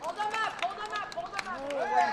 Hold them up, hold them up, hold them up.